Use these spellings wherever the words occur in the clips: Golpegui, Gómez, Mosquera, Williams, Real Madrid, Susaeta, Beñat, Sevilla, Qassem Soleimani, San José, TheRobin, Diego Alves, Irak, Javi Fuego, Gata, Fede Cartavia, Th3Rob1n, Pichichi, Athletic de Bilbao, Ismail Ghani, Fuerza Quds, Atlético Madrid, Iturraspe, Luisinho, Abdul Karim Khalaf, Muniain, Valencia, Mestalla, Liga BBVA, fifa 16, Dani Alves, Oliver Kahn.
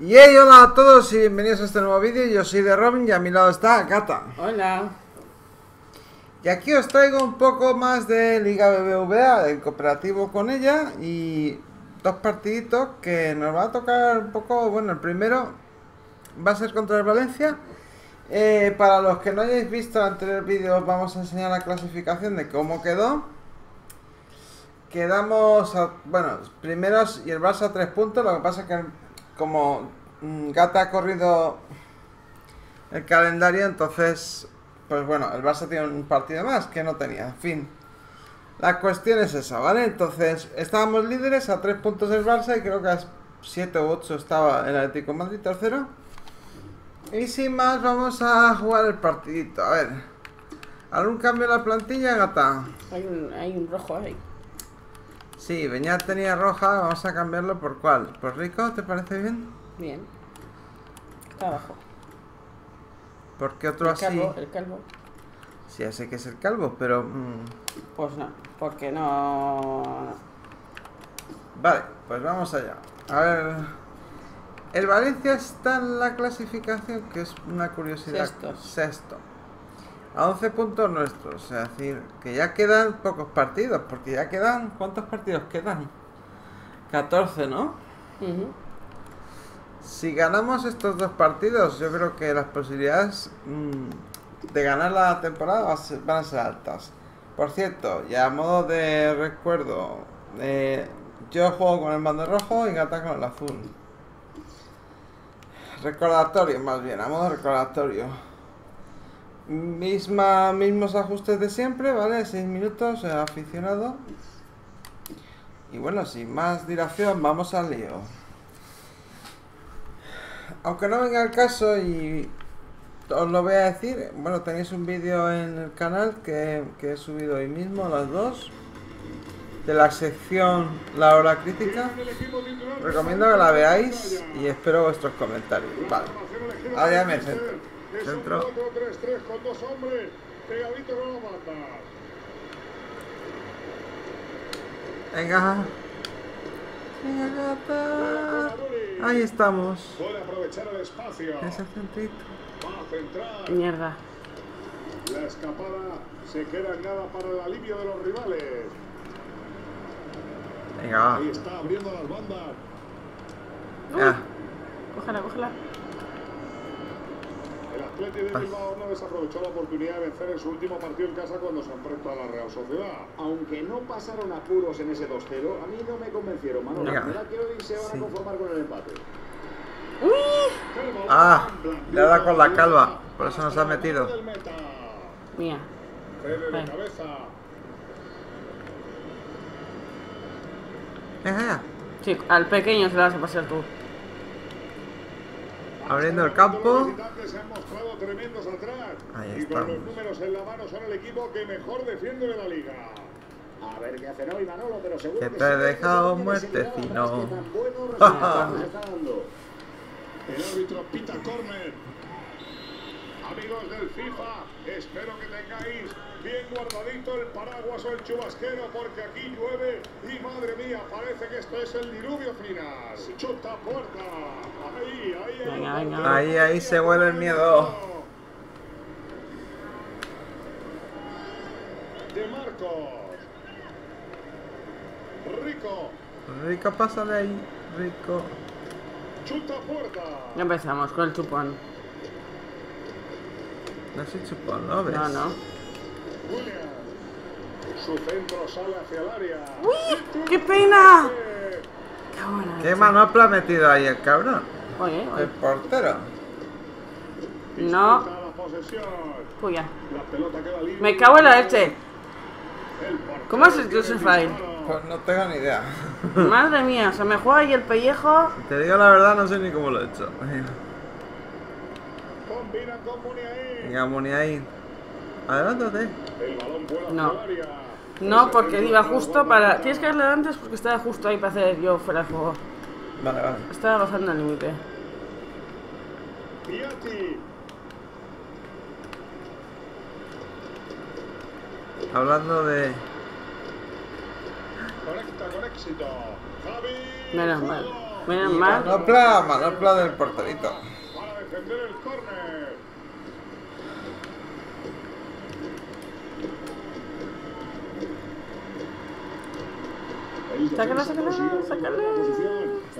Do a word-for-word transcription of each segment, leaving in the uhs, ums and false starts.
Y hey, hola a todos y bienvenidos a este nuevo vídeo. Yo soy TheRobin y a mi lado está Gata. Hola. Y aquí os traigo un poco más de Liga B B V A, el cooperativo con ella. Y dos partiditos que nos va a tocar un poco. Bueno, el primero va a ser contra el Valencia. Eh, para los que no hayáis visto el anterior vídeo, os vamos a enseñar la clasificación de cómo quedó. Quedamos, a, bueno, primeros y el Barça a tres puntos. Lo que pasa es que como Gata ha corrido el calendario, entonces, pues bueno, el Barça tiene un partido más que no tenía. En fin, la cuestión es esa, ¿vale? Entonces, estábamos líderes a tres puntos el Barça y creo que a siete u ocho estaba el Atlético Madrid tercero. Y sin más, vamos a jugar el partidito. A ver, ¿algún cambio en la plantilla, Gata? Hay un, hay un rojo ahí. Sí, Beñat tenía roja, vamos a cambiarlo por cuál. ¿Por Rico? ¿Te parece bien? Bien. Está abajo. ¿Por qué otro el así? Calvo, el calvo. Sí, ya sé que es el calvo, pero... Mmm. Pues no, porque no... Vale, pues vamos allá. A ver... El Valencia está en la clasificación, que es una curiosidad. Sexto. Sexto. A once puntos nuestros, es decir, que ya quedan pocos partidos, porque ya quedan... ¿Cuántos partidos quedan? catorce, ¿no? Uh-huh. Si ganamos estos dos partidos, yo creo que las posibilidades mmm, de ganar la temporada van a ser, van a ser altas. Por cierto, y a modo de recuerdo, eh, yo juego con el mando rojo y Gata con el azul. Recordatorio, más bien, a modo recordatorio. Misma, mismos ajustes de siempre, ¿vale? seis minutos, eh, aficionado. Y bueno, sin más dilación, vamos al lío. Aunque no venga el caso y os lo voy a decir, bueno, tenéis un vídeo en el canal que, que he subido hoy mismo, las dos, de la sección La Hora Crítica. Recomiendo que la veáis y espero vuestros comentarios. Vale, ahora ya me centro. Centro. tres tres con dos hombres pegadito con la banda. Venga. Venga, Gata. Ahí estamos. Puede aprovechar el espacio. Ese centrito. Va a centrar. Mierda. La escapada se queda en nada para el alivio de los rivales. Venga. Ahí está abriendo las bandas. Venga. Cógela, cógela. El Atleti de Bilbao no desaprovechó la oportunidad de vencer en su último partido en casa cuando se enfrentó a la Real Sociedad. Aunque no pasaron apuros en ese dos cero, a mí no me convencieron, Manolo. No. Me la quiero y se van sí. a conformar con el empate. ¡Uh! ¡Ah! Le ha dado con la calva, por eso nos ha metido. Mía. Fede de cabeza. Ajá. Sí, al pequeño se la vas a pasar tú. Abriendo el campo. Ahí está. Y con los números en la mano son el equipo que mejor defiende de la liga. A ver qué hacen hoy, Manolo, pero seguro que te he dejado muertecino. El árbitro pita córner. Amigos del FIFA, espero que tengáis bien guardadito el paraguas o el chubasquero, porque aquí llueve y madre mía, parece que esto es el diluvio final. Chuta puerta. Ahí, ahí, ahí. Venga, venga. Ahí, ahí se vuelve el miedo. De Marcos. Rico. Rico, pásale ahí, Rico. Chuta puerta. Ya empezamos con el chupón. No se chupó, ¿no ves? No, no. Williams. Su centro sale hacia el área. ¡Uy! ¡Qué pena! ¡Qué manopla ha metido ahí el cabrón! Oye, oye. El portero. No. Puya. Me cago en la leche. ¿Cómo es el Joseph Fire? Pues no tengo ni idea. Madre mía, o sea, me juega ahí el pellejo. Si te digo la verdad, no sé ni cómo lo he hecho. Combinan con Muniain. Venga, Muniain. Adelántate. No. No, porque iba justo para... Tienes que darle antes porque estaba justo ahí para hacer yo fuera de juego. Vale, vale. Estaba bajando el límite. Hablando de... Menos mal. Menos Manopla, manopla del porterito. Para defender el córner. Sácala, sácala, sácala.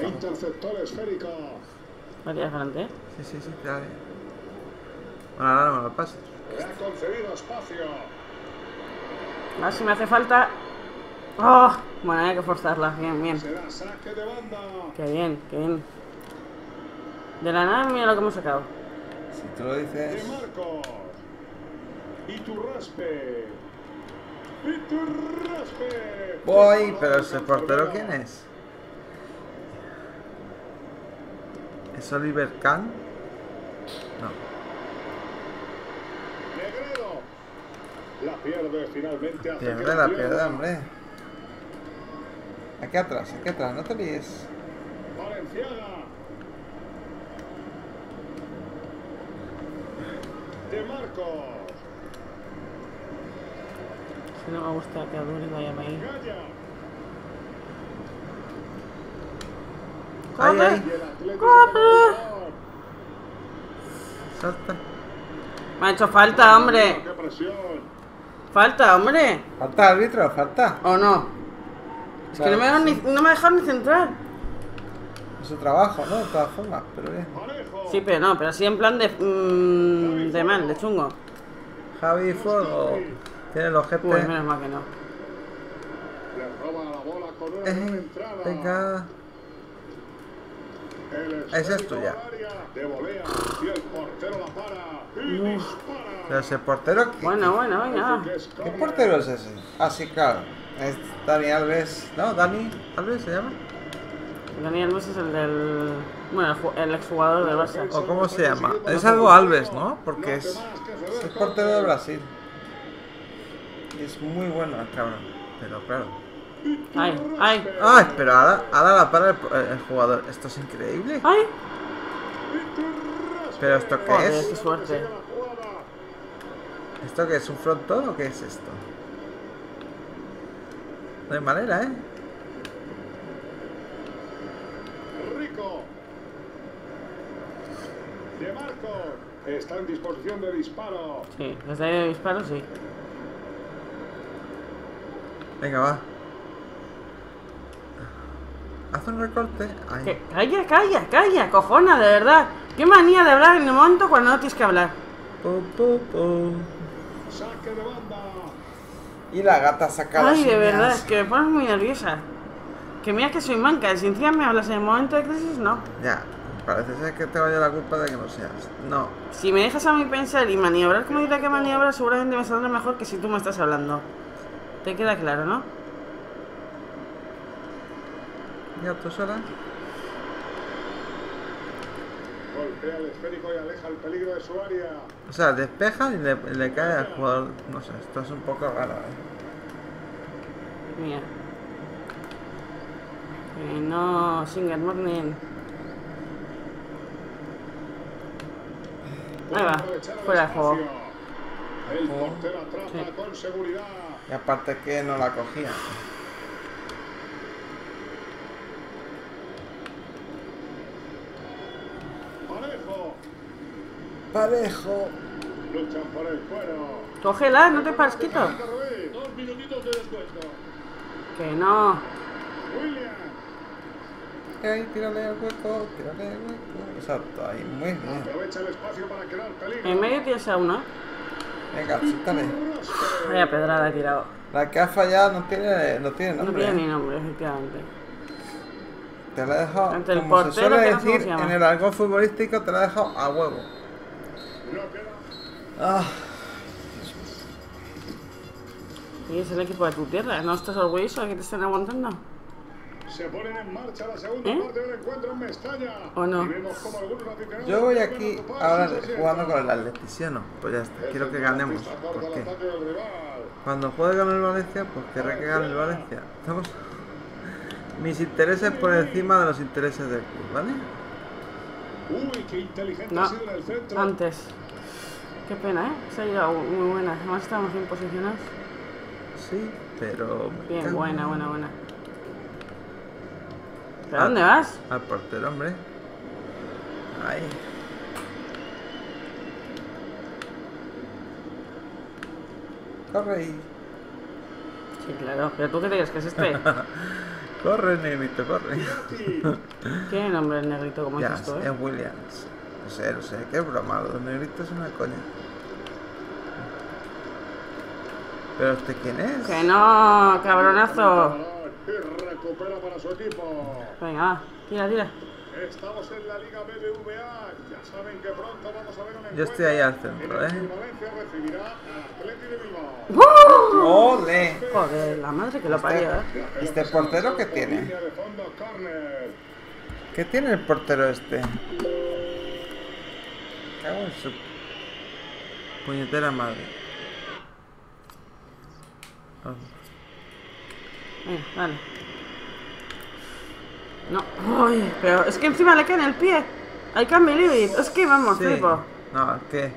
Interceptor esférico. ¿No tienes delante? Sí, sí, sí, claro. Bueno, ahora no me lo pases. Le ha concedido espacio. Ah, si me hace falta. ¡Oh! Bueno, hay que forzarla. Bien, bien. Será saque de banda. Qué bien, qué bien. De la nada, mira lo que hemos sacado. Si tú lo dices. De Marcos. Iturraspe. Iturraspe. Voy, pero ese portero, ¿quién es? ¿Es Oliver Kahn? No. La pierde finalmente. Pierde, la pierde, hombre. Aquí atrás, aquí atrás, no te líes. Valencia. De Marcos. Si no me gusta que Aduriz vaya a ir. ¡Corre! ¡Corre! Salta. Me ha hecho falta, hombre. Falta, hombre. Falta, árbitro, falta. ¿O no? Es claro, que no me, sí. ni, no me dejaron ni centrar. Es su trabajo, ¿no? De todas formas, pero bien. Sí, pero no, pero así en plan de. Mmm, de mal, de chungo. Javi Fuego. Tiene el objeto. Pues menos mal que no. Le roba la bola con una eh, venga. Esa es tuya. Pero ese portero. ¿Qué? Bueno, bueno, venga. ¿Qué portero es ese? Ah, sí, claro. Es Dani Alves. ¿No? ¿Dani Alves se llama? Dani Alves es el del. Bueno, el exjugador del Barça. ¿O cómo se llama? Es algo Alves, ¿no? Porque es. Es portero de Brasil. Y es muy bueno, cabrón. Pero claro. ¡Ay! ¡Ay! ¡Ay! Pero ahora, ahora la para el, el jugador. Esto es increíble. ¡Ay! ¿Pero esto qué Joder, es? ¡Qué suerte! ¿Esto qué es? ¿Un frontón o qué es esto? No hay manera, ¿eh? ¡Rico! ¡De Marco! Está en disposición de disparo. Sí, desde ahí de disparo, sí. Venga, va. Haz un recorte. Ay. Calla, calla, calla, cojona, de verdad. Qué manía de hablar en el momento cuando no tienes que hablar. Pum, pum, pum. Saque de banda. Y la gata sacada. Ay, de uñas. Verdad, es que me pones muy nerviosa. Que mira que soy manca, si encima me hablas en el momento de crisis, no. Ya, parece ser que tengo yo la culpa de que no seas. No. Si me dejas a mí pensar y maniobrar como dirá que maniobra, seguramente me saldrá mejor que si tú me estás hablando. Te queda claro, ¿no? Ya tú sola. Golpea el esférico y aleja el peligro de su área. O sea, despeja y le, le cae al jugador. No sé, esto es un poco raro, ¿eh? Mira. Eh, no, Singer Morning. Ahí va, fuera de juego. El portero atrapa sí. con seguridad. Y aparte que no la cogía. Parejo. Luchan por el cuero. Cógela, no te pares quito. Dos minutitos de descuento. Que no. Williams. Ok, tírale al hueco, tírale al hueco. Exacto, ahí, muy bien. Aprovecha el espacio para crear peligro. En medio tienes a uno. Venga, suéltame. Vaya pedrada he tirado. La que ha fallado no tiene, no tiene nombre. No tiene ni nombre, efectivamente. Te la he dejado, ante el como se suele decir no en el argot futbolístico, te la he dejado a huevo. Ah. Y es el equipo de tu tierra, ¿no estás orgulloso de que te estén aguantando? Se ponen en marcha la segunda ¿Eh? parte del encuentro en Mestalla. ¿O no? Yo voy aquí ahora jugando con el Atlético, pues ya está, quiero que ganemos. ¿Por qué? Cuando juegue con el Valencia, pues querré que gane el Valencia. Estamos... Mis intereses por encima de los intereses del club, ¿vale? Uy, qué inteligente no. ha sido en el centro. Antes. Qué pena, ¿eh? Se ha llegado muy buena. Además estamos bien posicionados. Sí, pero... Bien, buena, buena, buena. ¿Pero a dónde vas? Al portero, hombre. Ahí. Corre. Sí, claro. ¿Pero tú qué crees que es este? Corre, negrito, corre. ¿Qué nombre es negrito? ¿Cómo es esto? Es Williams. No sé, no sé. Qué broma. Los negritos es una coña. ¿Pero este quién es? Que no, cabronazo. Recupera para su equipo. Venga, va. Tira, tira. Estamos en la Liga B B V A. Ya saben que pronto vamos a ver un encuentro. Yo estoy ahí al centro, ¿eh? Valencia recibirá al Atlético de Bilbao. ¡Ole! Joder, la madre que lo parió, ¿eh? ¿Este portero qué tiene? ¿Qué tiene el portero este? Cago en su puñetera madre. Oh. Venga, dale. No, uy, pero es que encima le cae en el pie. I can't believe it. Es que vamos, sí. Tipo. No, es que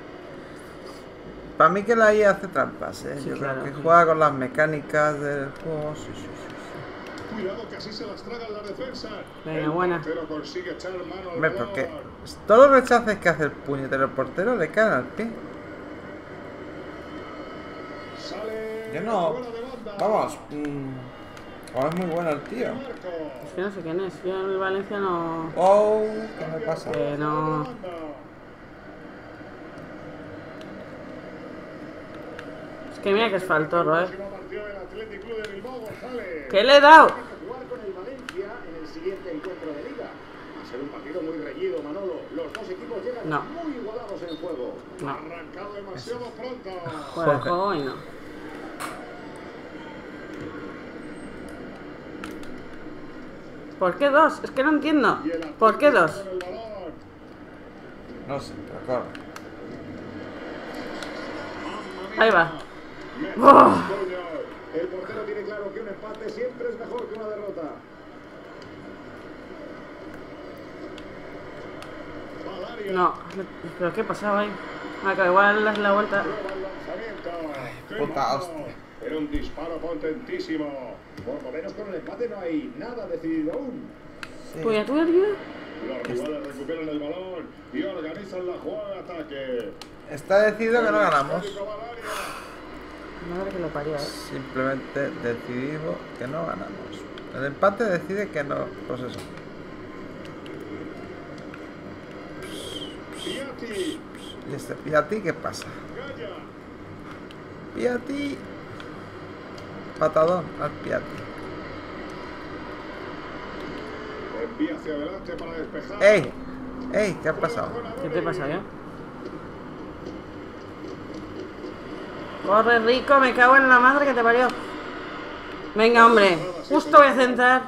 para mí que la I A hace trampas, ¿eh? Sí, yo claro, creo que sí. Juega con las mecánicas del juego. Sí, sí, sí. Cuidado que así se las traga la defensa. Venga, buena. Hombre, porque todos los rechaces que hace el puñetero portero le caen al pie. Yo no. Vamos. Mmm. Ahora es muy bueno el tío. Es que no sé quién es. Yo en Valencia no. ¡Oh! ¿Qué me pasa? Que no. Es que mira que es faltorro, ¿eh? ¿Qué le he dado? Un partido muy reñido, Manolo. Los dos equipos llegan no. muy igualados en el juego. No. Arrancado demasiado pronto. Fuera de juego y no. ¿Por qué dos? Es que no entiendo. ¿Por qué dos? No sé, pero claro. Ahí va. ¡Oh! El portero tiene claro que un empate siempre es mejor que una derrota. No, pero ¿qué pasaba ahí? Acá igual es la vuelta. Ay, puta hostia. Era un disparo potentísimo. Por lo menos con el empate no hay nada decidido aún. ¿Tuya, tuya, tuya? Los jugadores recuperan el balón y organizan la jugada de ataque. Está decidido que no ganamos. Madre que lo parió, ¿eh? Simplemente decidimos que no ganamos. El empate decide que no. Pues eso. ¿Y este Piati qué pasa? Piati. Patadón al Piatti. Envía hacia adelante para despejar. ¡Ey! ¡Ey! ¿Qué ha pasado? ¿Qué te pasa, ya? Corre, rico, me cago en la madre que te parió. Venga, hombre. Justo voy a centrar.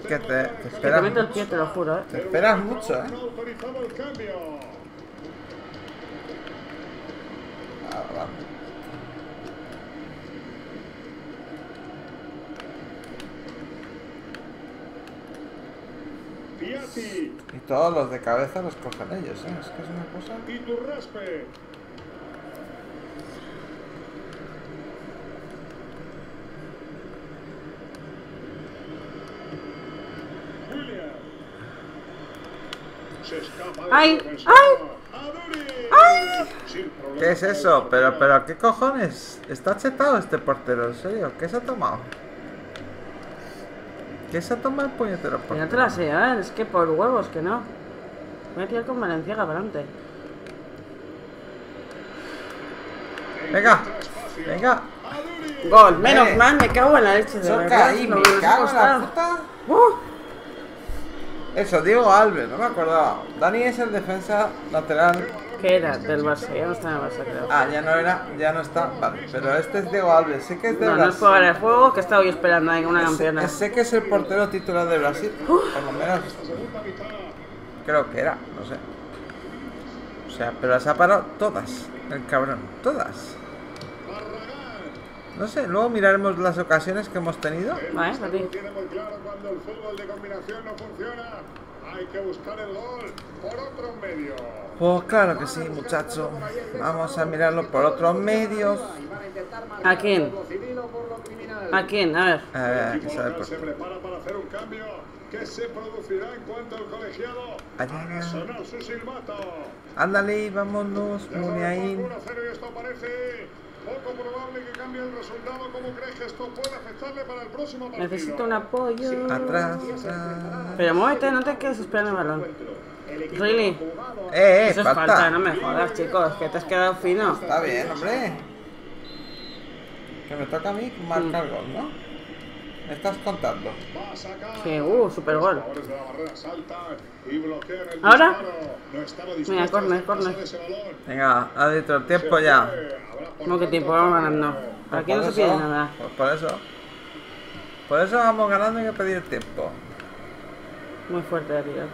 Es que te, te esperas. Que te meto el pie, te lo juro, ¿eh? Te esperas mucho, ¿eh? Ah, vamos. Y todos los de cabeza los cogen ellos, ¿eh? Es que es una cosa. Iturraspe. ¡Ay! ¡Ay! ¡Ay! ¿Qué es eso? Pero, pero, ¿qué cojones? Está chetado este portero, en serio. ¿Qué se ha tomado? ¿Qué se ha tomado el puñetero portero? No te la sé, ¿eh? Es que por huevos que no. Voy a tirar con Valenciaga para adelante. Venga, venga. Gol, menos mal, me cago en la leche de verdad. Ahí, me cago en la puta. Uh. Eso, Diego Alves, no me acordaba. Dani es el defensa lateral. ¿Qué era? Del Barça, ya no está en el Barça, creo. Ah, ya no era, ya no está, vale. Pero este es Diego Alves, sé que es de Brasil. No, no es por el juego, que estaba yo esperando ahí una campeona. Sé que es el portero titular de Brasil, por lo menos. Creo que era, no sé. O sea, pero las ha parado todas, el cabrón, todas. No sé, luego miraremos las ocasiones que hemos tenido. Vale, para ti. Hay que buscar el gol por otros medios. Pues claro que sí, muchacho. Vamos a mirarlo por otros medios. ¿A quién? ¿A quién? A ver. A ver, que sabe por qué. que se producirá en cuanto al colegiado haga sonar su silbato. Ándale, vámonos, pone ahí. uno cero y esto parece poco probable que cambie el resultado. ¿Cómo crees que esto puede afectarle para el próximo partido? Necesito un apoyo. Sí, atrás. Ah. Pero muévete, no te quedes esperando el balón. Really. Eh, eh, eso falta. Es falta, no me jodas, chicos, que te has quedado fino. Está bien, hombre. Que me toca a mí marcar mm. gol, ¿no? Me estás contando. Sí, uh, super gol. Ahora, mira, córner, córner. Venga, adentro, el tiempo ya. No, que tiempo vamos ganando. Aquí no se pide nada. Pues por eso. Por eso vamos ganando y hay que pedir el tiempo. Muy fuerte la tira.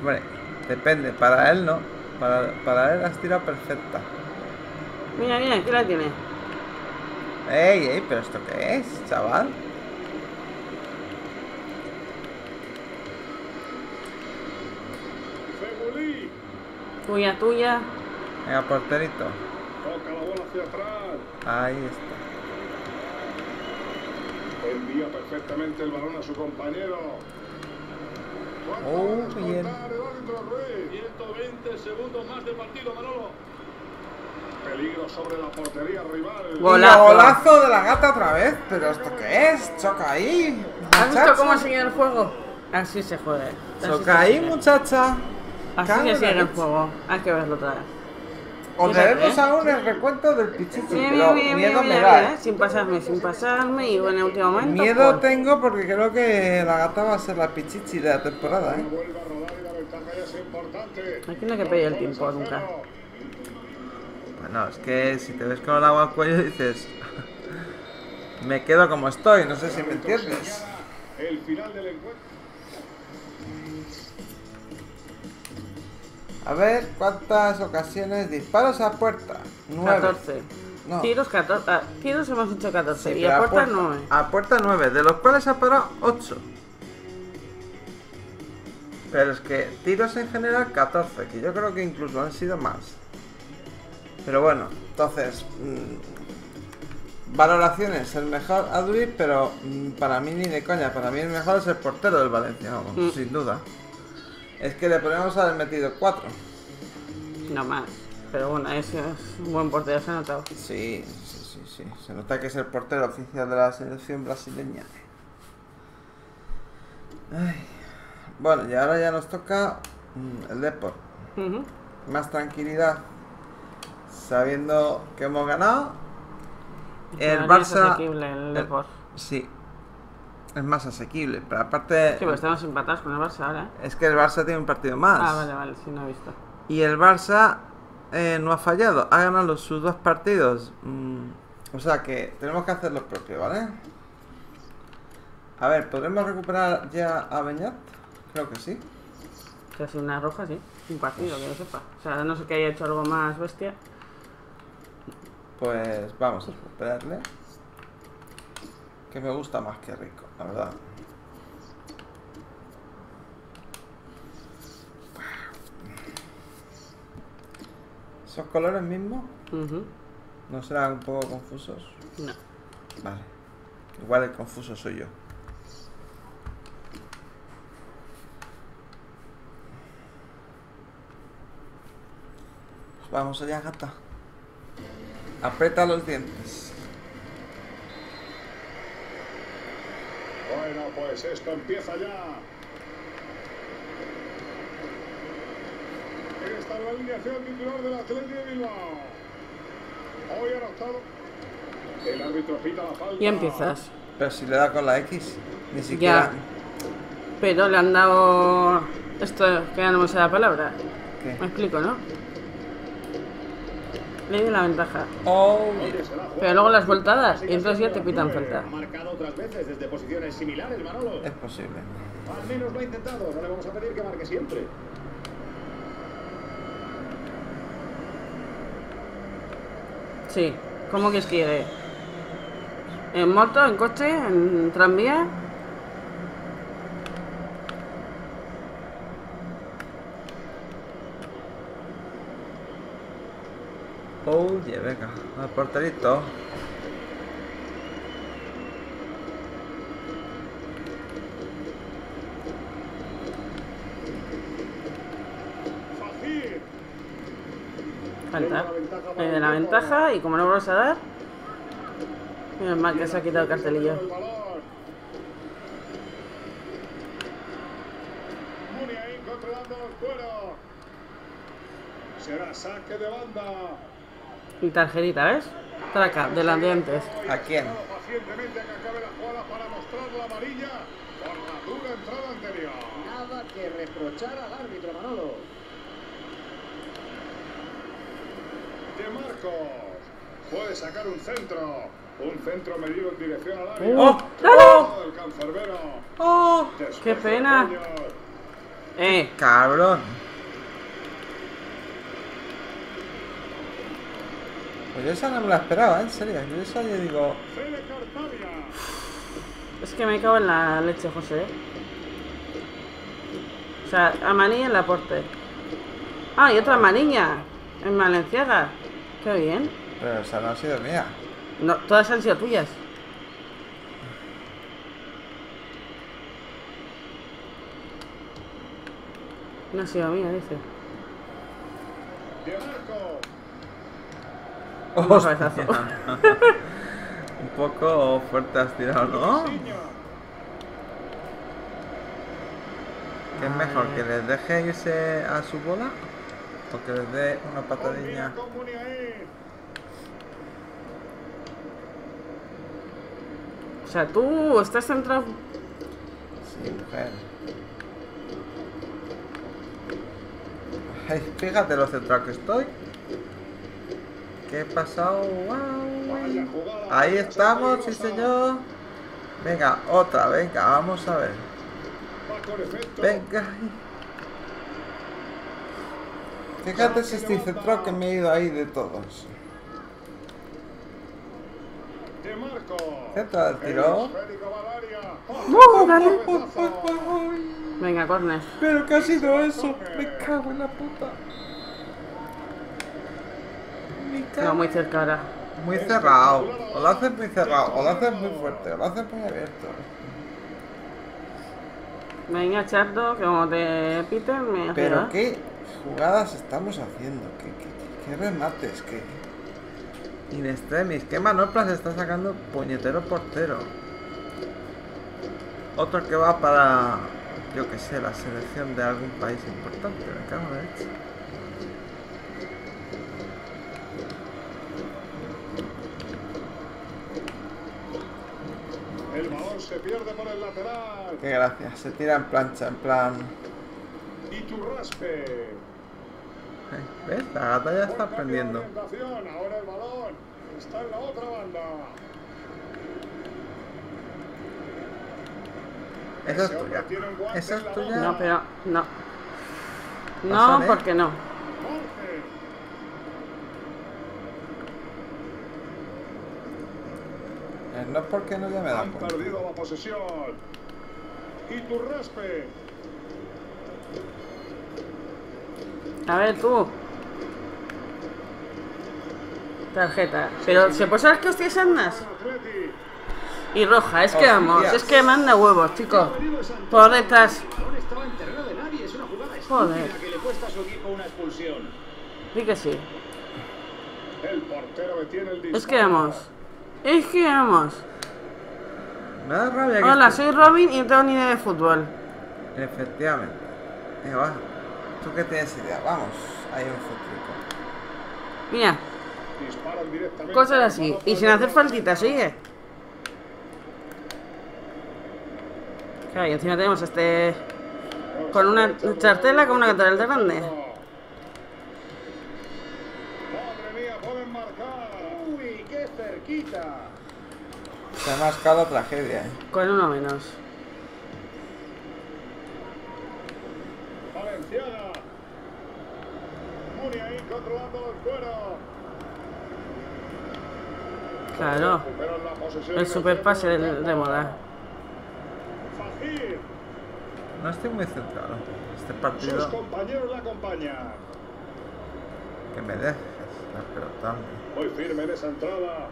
Hombre, depende, para él no. Para, para él has tirado perfecta. Mira, mira, aquí la tiene. Ey, ey, pero esto qué es, chaval. Tuya, tuya. Venga, porterito. Toca la bola hacia atrás. Ahí está. Envía perfectamente el balón a su compañero. Oh, bien. ciento veinte segundos más de partido, Manolo. Peligro sobre la portería rival. Golazo. Golazo de la gata otra vez. Pero esto qué es, choca ahí. ¿Has visto cómo ha seguido el juego? Así se juega. Choca ahí, muchacha. Así se sigue el juego. Hay que verlo otra vez. Os debemos aún el recuento del Pichichi. Pero miedo me da. Sin pasarme, sin pasarme. Y bueno, en último momento. Miedo tengo porque creo que la gata va a ser la Pichichi de la temporada. Aquí no hay que pedir el tiempo nunca. Bueno, es que si te ves con el agua al cuello dices. Me quedo como estoy, no sé si me entiendes. El final del encuentro. A ver, ¿cuántas ocasiones? Disparos a puerta. nueve. catorce. No. Tiros, catorce, ah, tiros hemos hecho catorce. Sí, y a puerta, puerta nueve. A puerta nueve, de los cuales ha parado ocho. Pero es que tiros en general catorce, que yo creo que incluso han sido más. Pero bueno, entonces. Mmm, valoraciones, el mejor Aduriz, pero mmm, para mí ni de coña. Para mí el mejor es el portero del Valencia, vamos, mm. sin duda. Es que le podemos haber metido cuatro. No más. Pero bueno, ese es un buen portero, se ha notado. Sí, sí, sí, sí. Se nota que es el portero oficial de la selección brasileña. Ay. Bueno, y ahora ya nos toca el Depor. Uh-huh. Más tranquilidad. Sabiendo que hemos ganado. El Barça... Es asequible el Depor. El... Sí. Es más asequible, pero aparte... Sí, pero estamos empatados con el Barça ahora, ¿eh? Es que el Barça tiene un partido más. Ah, vale, vale, sí, no he visto. Y el Barça eh, no ha fallado, ha ganado sus dos partidos. Mm, o sea que tenemos que hacer los propios, ¿vale? A ver, ¿podremos recuperar ya a Beñat? Creo que sí. Que ha sido una roja, sí. Un partido, pues... que no sepa. O sea, no sé que haya hecho algo más bestia. Pues vamos a recuperarle. Que me gusta más que rico, la verdad. ¿Esos colores mismos? Uh-huh. ¿No serán un poco confusos? No. Vale. Igual el confuso soy yo. Pues vamos allá, gata. Aprieta los dientes. Bueno, pues esto empieza ya. Esta es la alineación titular del Atlético de Bilbao. Hoy ha notado el árbitro pita la falta. Y empiezas. Pero si le da con la X, ni siquiera. Ya. Pero le han dado esto, que ya no me sé la palabra. ¿Qué? Me explico, ¿no? Le dio la ventaja. Oh, pero luego las voltadas y entonces ya te pitan falta. Marcado otras veces desde posiciones similares, Manolo. Es posible. Al menos lo ha intentado, no le vamos a pedir que marque siempre. Sí, ¿cómo que quiere? ¿En moto, en coche, en tranvía? Oye, venga, al porterito. falta. Le de la ventaja y como no vamos a dar. Menos mal que se ha quitado el cartelillo. Y tarjerita, ¿ves? Traca, de las dientes. ¿A quién? Nada que reprochar al árbitro, Manolo. De Marcos. Puede sacar un centro. Un centro medido en dirección al área. ¡Oh! ¡Oh! ¡Oh! ¡Oh! ¡Qué pena! ¡Eh, cabrón! Pues yo esa no me la esperaba, en serio. Yo esa yo digo... Es que me cago en la leche, José. O sea, a manilla en la porte. Ah, y otra manilla en Valenciaga. Qué bien. Pero esa no ha sido mía. No, todas han sido tuyas. No ha sido mía, dice. Un cabezazo. Un poco fuerte has tirado, ¿no? ¿Qué es mejor? ¿Que les deje irse a su bola? ¿O que les dé una patadilla? O sea, tú estás centrado. Sí, mujer. Ay, fíjate lo centrado que estoy. ¿Qué he pasado? Wow. Ahí estamos, sí señor. Venga, otra, venga, vamos a ver. Venga. Fíjate si estoy centrado que me he ido ahí de todos. Centro del tiro. ¡No, dale! Venga, córner. Pero ¿qué ha sido eso? Me cago en la puta. Me cago. No, muy cerca ahora. Muy cerrado. O lo haces muy cerrado, o lo haces muy fuerte, o lo haces muy abierto. Venga, Chardo, que como te piten me... Pero qué jugadas estamos haciendo, qué, qué, qué remates, qué... In extremis, qué manoplas está sacando puñetero portero. Otro que va para, yo que sé, la selección de algún país importante, me cago en esto. El balón se pierde por el lateral. Qué gracia, se tira en plancha, en plan. Iturraspe. ¿Ves? La Gata ya está aprendiendo. Ahora el balón está en la otra banda. Esa es tuya. Esa es tuya. No, pero no. No, porque no. No es porque no ya me da. Han perdido la posesión. Iturraspe. A ver, tú. Tarjeta. Pero se puede saber que hostias andas. Y roja, es que vamos, es que manda huevos, chicos. Por detrás. Joder. Sí que sí. Es que vamos. Es que vamos. Hola, soy Robin y no tengo ni idea de fútbol. Efectivamente. Tú que tienes idea, vamos. Hay un futurico. Mira. Cosas así. Y sin hacer faltita, sigue. Claro, y encima tenemos este. Con una chartela con una catedral de grande. Madre mía, pueden marcar. Uy, qué cerquita. Se ha mascado tragedia, eh. Con uno menos. Valenciana. Muni ahí controlando el cuero. Claro. El superpase de, de moda. No estoy muy centrado. Este partido. Sus compañeros la acompañan. Que me dejes la pelota. Muy firme en esa entrada.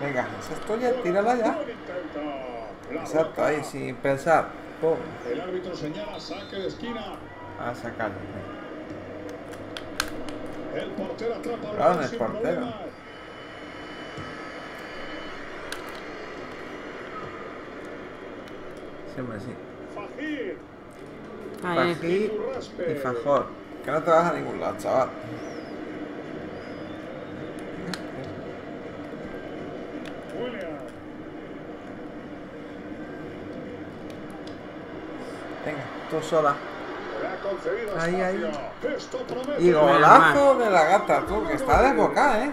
Venga, esa es tuya, tírala ya. Exacto, ahí sin pensar. Pum. El árbitro señala saque de esquina. A sacarlo. El portero atrapa. Claro, el portero. Siempre sí. Fajir. Fajir y Fajor. Que no te vas a ningún lado, chaval. Venga, tú sola. Ahí, ahí. Y golazo de la Gata, tú, que está desbocada, ¿eh?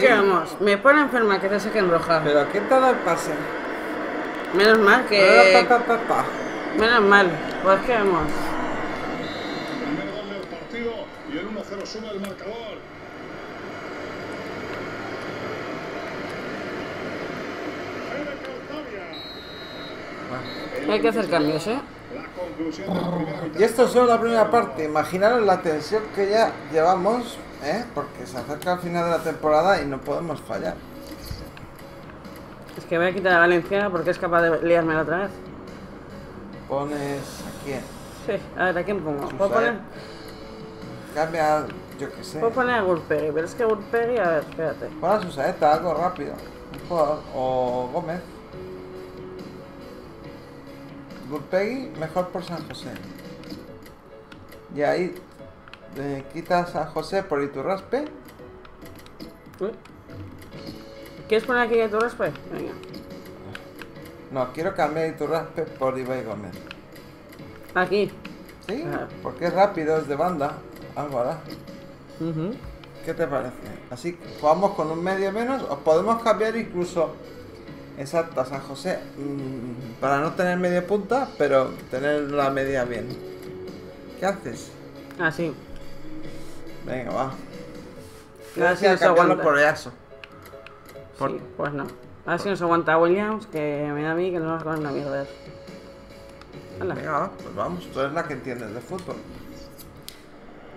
¿Qué vamos? Me pone enferma que te saquen roja. ¿Pero quién te ha dado el pase? Menos mal que... Pa, pa, pa, pa. Menos mal, pues que vamos. El primer gol del partido y el uno cero sube el marcador. Fede Cartavia. Hay que hacer cambios, ¿eh? Y esto es solo la primera parte. Imaginaros la tensión que ya llevamos, ¿eh? Porque se acerca el final de la temporada y no podemos fallar. Es que voy a quitar a Valencia porque es capaz de liármela otra vez. ¿Pones a quién? Sí, a ver, ¿a quién pongo? ¿Puedo poner? Cambia, yo qué sé. Puedo poner a Golpegui, pero es que Golpegui, a ver, espérate. Pon a Susaeta, algo rápido. Un jugador, o Gómez. Golpegui, mejor por San José. Y ahí eh, quitas a San José por Iturraspe. ¿Eh? ¿Quieres poner aquí a Iturraspe? Venga. No, quiero cambiar Iturraspe por Ibai Gómez. ¿Aquí? Sí, ah. Porque es rápido, es de banda. Algo hará. Uh -huh. ¿Qué te parece? Así que jugamos con un medio menos. O podemos cambiar incluso. Exacto, a San José. Mmm, para no tener media punta, pero tener la media bien. ¿Qué haces? Ah, sí. Venga, va. Gracias a cambiarlo por Easo. Por... Sí, pues no. A ver si nos aguanta Williams, que me da a mí que no nos va a una mierda. Hola. Venga, pues vamos, tú eres la que entiendes de fútbol.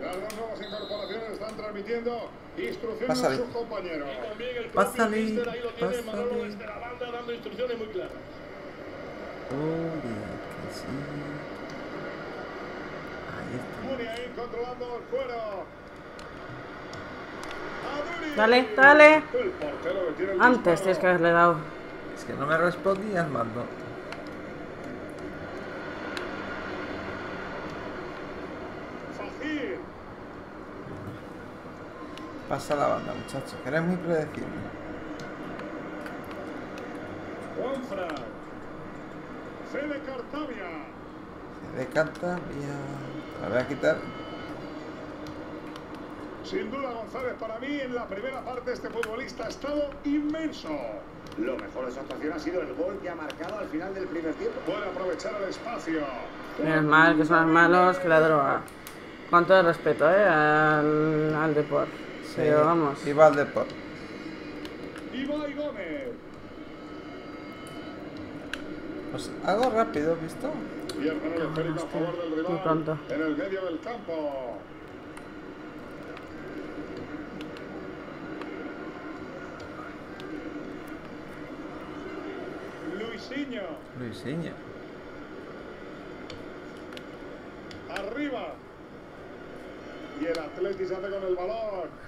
Las dos nuevas incorporaciones están transmitiendo instrucciones a sus compañeros. Y también el propio Mister ahí lo tiene Manolo desde la banda dando instrucciones muy claras. Muni ahí controlando el cuero. Dale, dale. Antes tienes que haberle dado. Es que no me respondí al mando. Pasa la banda, muchacho, que eres muy predecible. Fede Cartavia. Fede Cartavia. La voy a quitar. Sin duda, González, para mí, en la primera parte este futbolista ha estado inmenso. Lo mejor de su actuación ha sido el gol que ha marcado al final del primer tiempo. Puede aprovechar el espacio. Menos mal, que son más malos que la droga. Con todo el respeto, ¿eh? Al, al deporte. Sí, pero vamos. Y va al deporte. Ibai Gómez. Pues algo rápido, ¿visto? Y el penal esférico a favor del rival. En el medio del campo. Luisinho. Luisinho. Arriba. Y el Atleti se hace con el balón.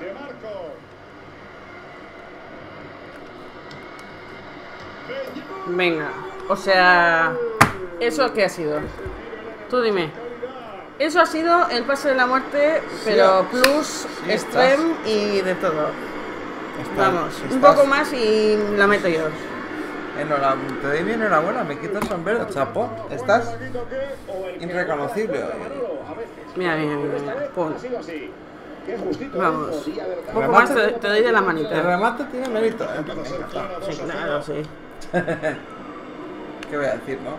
De Marco. Venga, o sea, ¿eso qué ha sido? Tú dime. Eso ha sido el pase de la muerte, pero sí, plus, sí, extreme y de todo. Está, vamos, estás. Un poco más y la meto yo. Enhorabuena, te doy bien enhorabuena, me quito el sombrero, chapo. Estás irreconocible hoy. Mira, mira, mira, pon. Vamos, un poco más te, te doy de la manita. El remate tiene mérito, ¿eh? Sí, claro, sí. ¿Qué voy a decir, no?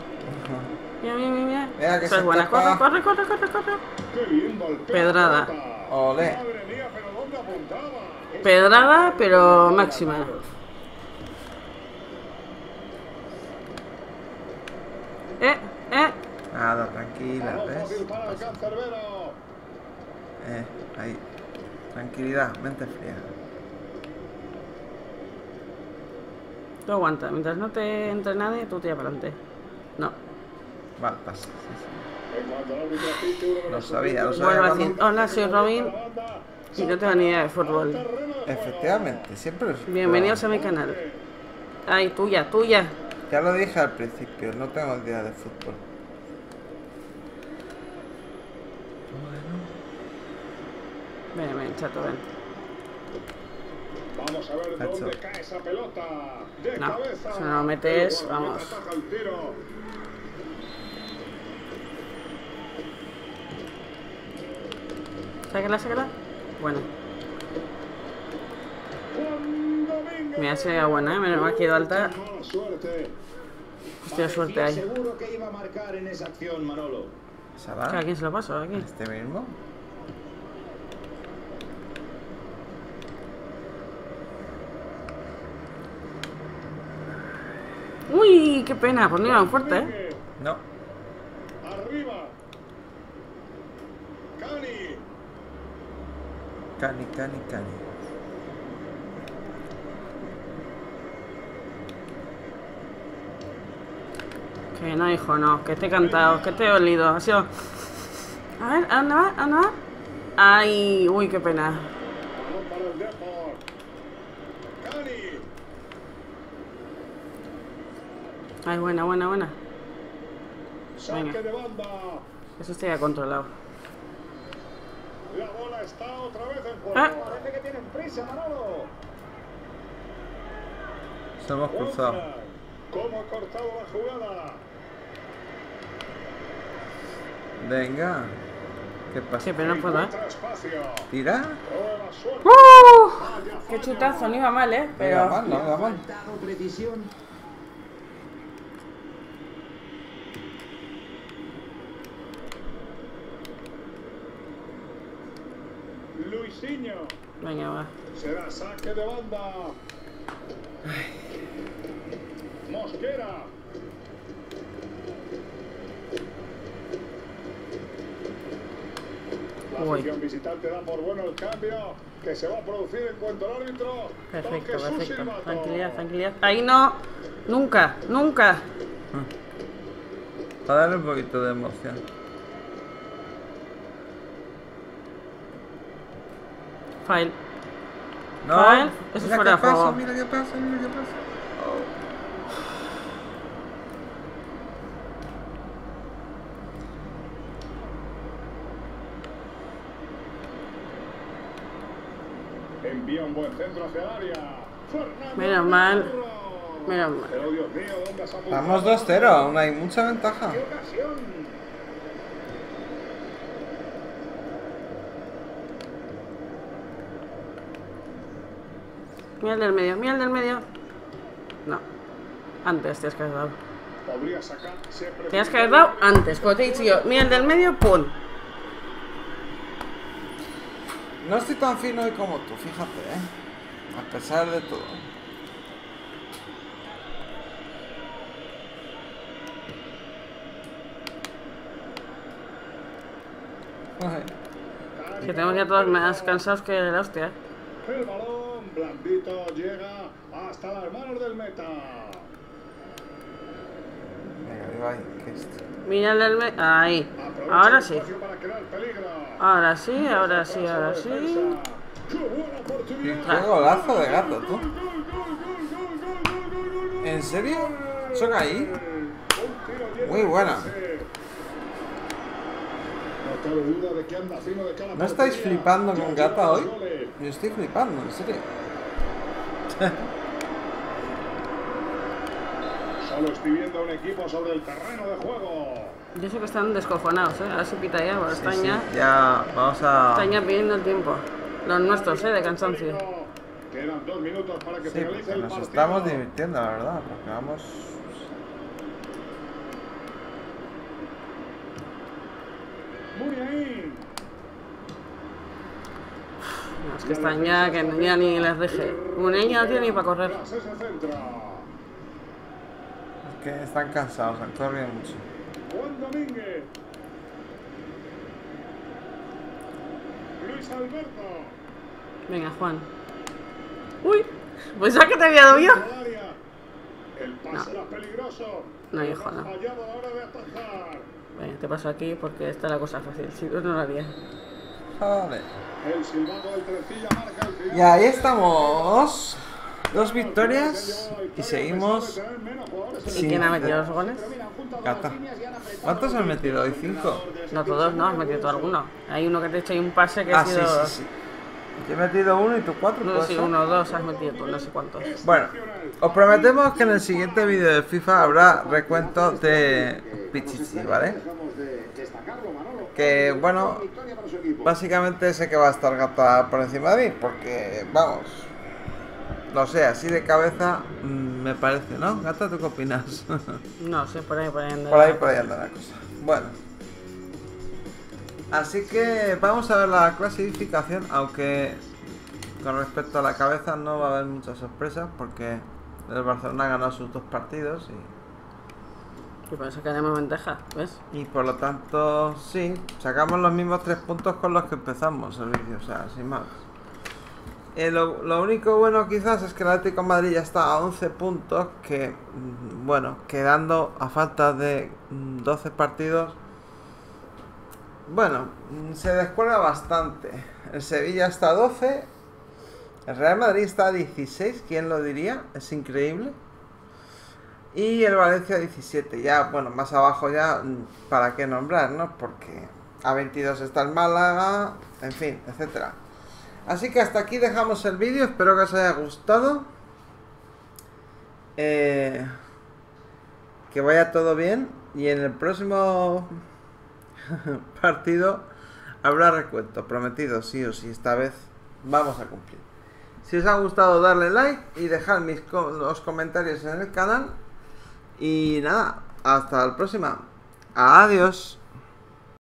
Mira, mira, mira. Mira que se buena. Corre, corre, corre, corre, corre. Pedrada. Olé. Pedrada, pero máxima. Eh, eh. Nada, tranquila, ¿ves? Eh, ahí. Tranquilidad, mente fría. Tú aguanta, mientras no te entre nadie, tú tiras para adelante. No. Vale, pasa. Sí, sí. Lo sabía, lo sabía. Bueno, decir, hola, soy Robin y no tengo ni idea de fútbol. Efectivamente, siempre. Bienvenidos a mi canal. Ay, tuya, tuya. Ya lo dije al principio, no tengo idea de fútbol. Ven, ven, chato, ven. Vamos a ver dónde cae esa pelota. De no, cabeza. Si no lo metes, vamos. Sáquela, sáquela. Bueno. Mira, si era buena, ¿eh? Me lo ha quedado alta. Hostia, suerte ahí. Seguro que iba a marcar en esa acción, Manolo. ¿A quién se lo paso? ¿Aquí? ¿Este mismo? Uy, qué pena, pues no iban fuerte, ¿eh? No. Arriba. Cani. Cani, Cani, Cani. Que no, hijo, no. Que te he cantado, que te he olido. Ha sido... A ver, ¿a dónde va? ¿A dónde va? Ay, uy, qué pena. Ay, buena, buena, buena. Venga. Eso está ya controlado. La bola está otra vez en juego. Ah. Parece que tienen prisa, Manolo. Se hemos cruzado. ¿Cómo ha cortado la jugada? Venga. ¿Qué pasa? Sí, pero no puedo, ¿eh? ¿Tira? ¡Uh! Qué chutazo, no iba mal, ¿eh? Pero... No iba mal, no iba mal. Luisinho. Venga, va. Será saque de banda. Ay. Mosquera. La afición visitante da por bueno el cambio que se va a producir en cuanto al árbitro. Perfecto, perfecto. Tranquilidad, tranquilidad. Ahí no. Nunca, nunca. Para darle un poquito de emoción. Fail. No. Fail. Eso mira fuera de juego. Mira qué pasa, mira qué pasa. Oh. Envía un buen centro hacia el área. Menos mal. Menos mal. Pero Dios mío, ¿dónde has apuntado? Vamos dos cero, aún hay mucha ventaja. ¡Qué ocasión! Mira el del medio, mira el del medio. No. Antes te has quedado. Te has quedado antes. Como te he dicho yo, mira el del medio, pon. No estoy tan fino hoy como tú, fíjate, ¿eh? A pesar de todo. Que tenemos ya todos más cansados que la hostia. Blandito llega hasta las manos del meta. Mira el meta. Ahí. Ahora sí. Ahora sí, ahora sí, ahora sí. Qué golazo de Gato, tú. ¿En serio? ¿Son ahí? Muy buena. ¿No estáis flipando con Gata hoy? Yo estoy flipando, en serio. Solo estoy viendo un equipo sobre el terreno de juego. Yo sé que están descojonados, ¿eh? Ahora se pita ya, pero están ya. Ya, vamos a. Están ya pidiendo el tiempo. Los nuestros, ¿eh? De cansancio. Quedan dos minutos para que finalice el partido. Nos estamos divirtiendo, la verdad, porque vamos. Muy ahí. No, es que están ya, que ya ni las deje. Munei ya no tiene ni para correr. Es que están cansados, han corrido mucho. Juan Domínguez. Venga, Juan. Uy, pues ya que te había dado yo. No, no hay Juan, no. Venga, te paso aquí porque esta es la cosa fácil. Si no, no la haría. Joder. Y ahí estamos. Dos victorias y seguimos. ¿Y quién ha metido los goles? Gata. ¿Cuántos han metido hoy? ¿Cinco? No, todos no, has metido tú alguno. Hay uno que te ha hecho ahí un pase que ah, ha sido... Sí, sí, sí. Yo he metido uno y tú cuatro. No, sí, uno o dos has metido tú, no sé cuántos. Bueno, os prometemos que en el siguiente vídeo de FIFA habrá recuento de Pichichi, ¿vale? Que bueno, básicamente sé que va a estar Gata por encima de mí, porque vamos, no sé, así de cabeza me parece, ¿no? Gata, ¿tú qué opinas? No sé, sí, por ahí, por ahí anda. Por ahí, por ahí anda la cosa. Bueno, así que vamos a ver la clasificación, aunque con respecto a la cabeza no va a haber muchas sorpresas, porque el Barcelona ha ganado sus dos partidos y... Y por eso que tenemos ventaja, ¿ves? Y por lo tanto, sí, sacamos los mismos tres puntos con los que empezamos el vídeo, o sea, sin más. Eh, lo, lo único bueno quizás es que el Atlético de Madrid ya está a once puntos, que, bueno, quedando a falta de doce partidos, bueno, se descuelga bastante. El Sevilla está a doce, el Real Madrid está a dieciséis, ¿quién lo diría? Es increíble. Y el Valencia diecisiete, ya, bueno, más abajo ya, ¿para qué nombrar, no? Porque a veintidós está el Málaga, en fin, etcétera. Así que hasta aquí dejamos el vídeo, espero que os haya gustado. Eh, que vaya todo bien y en el próximo partido habrá recuento, prometido, sí o sí, esta vez vamos a cumplir. Si os ha gustado, darle like y dejad mis co- los comentarios en el canal. Y nada, hasta la próxima. Adiós.